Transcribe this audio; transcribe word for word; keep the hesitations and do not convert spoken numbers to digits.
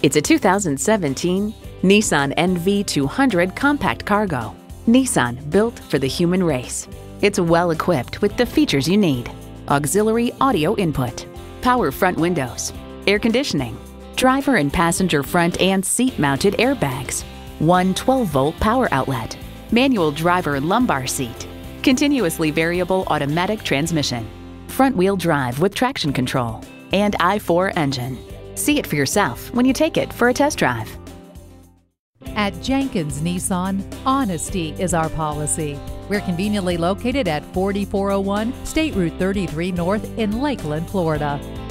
It's a two thousand seventeen Nissan N V two hundred Compact Cargo. Nissan, built for the human race. It's well equipped with the features you need: auxiliary audio input, power front windows, air conditioning, driver and passenger front and seat-mounted airbags, one twelve-volt power outlet, manual driver lumbar seat, continuously variable automatic transmission, front-wheel drive with traction control, and I four engine. See it for yourself when you take it for a test drive. At Jenkins Nissan, honesty is our policy. We're conveniently located at forty-four oh one State Route thirty-three North in Lakeland, Florida.